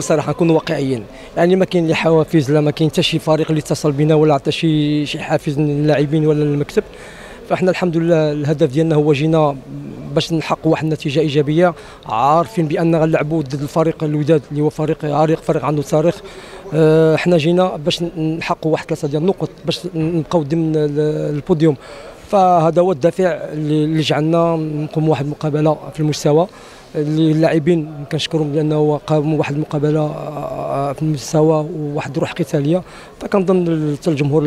نكون صراحه، نكون واقعيين، يعني ما كاين لا حوافز لا ما كاين حتى شي فريق اللي اتصل بنا ولا عطى شي حافز للاعبين ولا للمكتب. فاحنا الحمد لله الهدف ديالنا هو جينا باش نحققوا واحد النتيجه ايجابيه، عارفين بان غنلعبوا ضد الفريق الوداد اللي هو فريق عريق، فريق عنده تاريخ. احنا جينا باش نحققوا واحد 3 ديال النقط باش نبقاو ضمن البوديوم. فهذا هو الدافع اللي جعلنا نقوموا واحد المقابله في المستوى اللي اللاعبين كنشكرهم لانه قاموا واحد المقابله في المستوى وواحد الروح قتاليه. فكنظن حتى الجمهور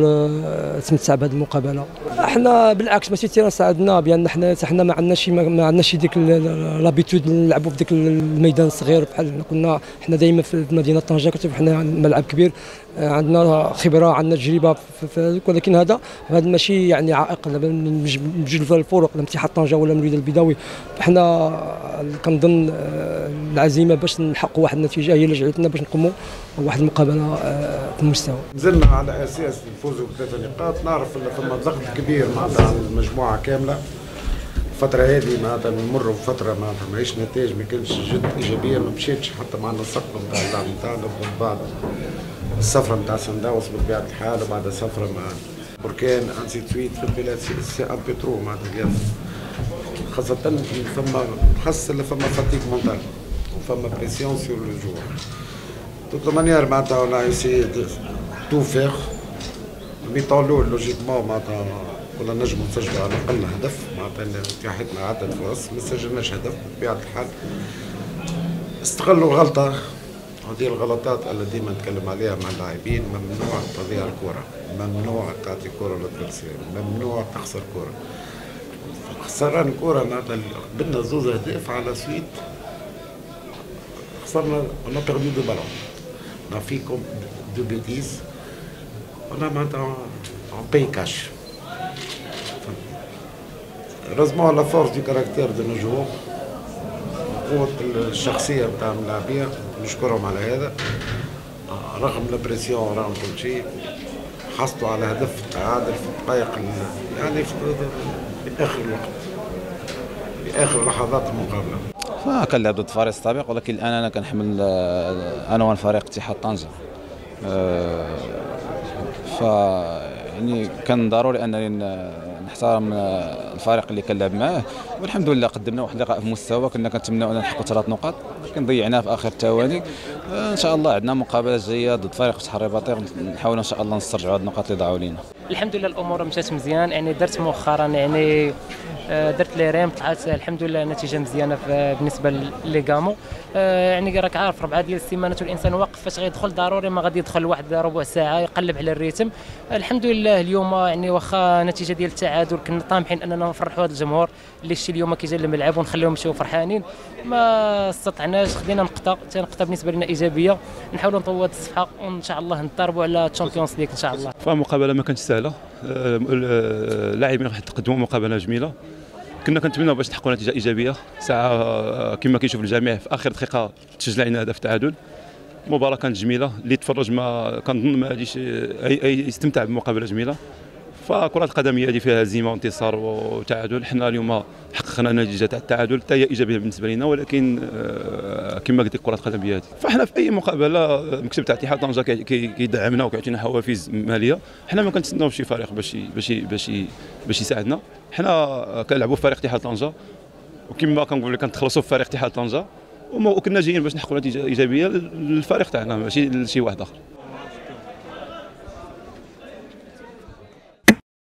تمتع بهذه المقابله. احنا بالعكس ماشي تيرا ساعدنا بان حنا ما عندناش ديك لابيتود نلعبوا في ديك الميدان الصغير بحال كنا. حنا دائما في مدينه طنجه كتشوف حنا ملعب كبير، عندنا خبره، عندنا تجربه، ولكن هذا ماشي يعني عائق بجوج الفرق لا اتحاد طنجه ولا الوداد البيضاوي. فحنا كنظن العزيمه باش نحققوا واحد النتيجه هي اللي جعلتنا باش نقوموا واحد المقابله في المستوى. نزلنا على اساس نفوزوا ب3 نقاط، نعرف ثم ضغط كبير مع المجموعه كامله. الفتره هذه معناتها نمروا بفتره ما عيش نتائج ما كانتش جد ايجابيه، ما مشيتش حتى معنا الصقم نتاع اللعب نتاعنا، ومن بعد السفره نتاع سان داونز بطبيعه الحال، وبعد سفره مع بركان انسي تويت في البلاد سي ان بيترو معناتها، خاصة ثم نحس اللي ثم فاتيك مونتال وثم بريسيون سور لو جوار. دوك مانيير معناتها اون ايسي تو فيغ الميطون لول لوجيكمون معناتها كنا نجموا نسجلوا على الاقل هدف معناتها اتاحتنا عدد فرص ما سجلناش هدف بطبيعة الحال. استغلوا الغلطة، هذه الغلطات اللي ديما نتكلم عليها مع اللاعبين. ممنوع تضيع الكرة، ممنوع تعطي كرة للادفيرسير، ممنوع تخسر كرة. خسران الكرة معناتها قبلنا 2 أهداف على سويت، خسرنا اون بيردو دو بالون، اون في كوم دو بيتيز، اون معناتها اون باي كاش. رزمون لا فورس دو كاركتير دو نو جوور، قوة الشخصية نتاع اللاعبين، نشكرهم على هذا. رغم البريسيون رغم كل شيء حصلوا على هدف التعادل في الدقائق يعني في اخر لحظات المقابله. كان لعب ضد فريق سابق، ولكن الان انا كنحمل انا والفريق اتحاد طنجه، ف يعني كان ضروري انني نحترم الفريق اللي كنلعب معاه. والحمد لله قدمنا واحد اللقاء في مستوى كنا كنتمناو ان نحققوا 3 نقاط، لكن ضيعناه في اخر الثواني. ان شاء الله عندنا مقابله جايه ضد فريق فتح الرباطيق، نحاولوا ان شاء الله نسترجعوا هذه النقاط اللي ضاعوا لينا. الحمد لله الامور مشات مزيان، يعني درت مؤخرا يعني درت لي ريم، طلعت الحمد لله نتيجه مزيانه بالنسبه ليغامو. يعني راك عارف 4 ديال السيمانات والانسان واقف، فاش غيدخل ضروري ما غادي يدخل واحد ربع ساعه يقلب على الريتم. الحمد لله اليوم يعني واخا نتيجه ديال التعادل كنا طامحين اننا نفرحوا هذا الجمهور اللي شتي اليوم كيجي للملعب ونخليهم يمشيو فرحانين. ما استطعناش، خدينا نقطه بالنسبه لنا ايجابيه، نحاولوا نطوروا الصفحه وان شاء الله نضربوا على الشامبيونز ليغ ان شاء الله. فمقابله ما كانتش سهله، اللاعبين راح يتقدموا مقابله جميله، كنا كنتمناو باش تحققوا نتيجه ايجابيه. ساعه كما كيشوف الجميع في اخر دقيقه تسجل لنا هدف تعادل. المباراه كانت جميله، اللي تفرج ما كنظن ما غاديش يستمتع بمقابله جميله. فكره القدم هي اللي فيها هزيمه وانتصار وتعادل، حنا اليوم حققنا نتيجه تاع التعادل حتى هي ايجابيه بالنسبه لنا، ولكن كما قلت لك كره القدم هي هذه. فاحنا في اي مقابله المكتب تاع اتحاد طنجه كيدعمنا وكيعطينا حوافز ماليه. حنا ما كنتسناوش شي فريق باش يساعدنا، حنا كنلعبوا في فريق اتحاد طنجه، وكما كنقول لك كنتخلصوا في فريق اتحاد طنجه، وكنا جايين باش نحققوا نتيجه ايجابيه للفريق تاعنا ماشي لشي واحد اخر.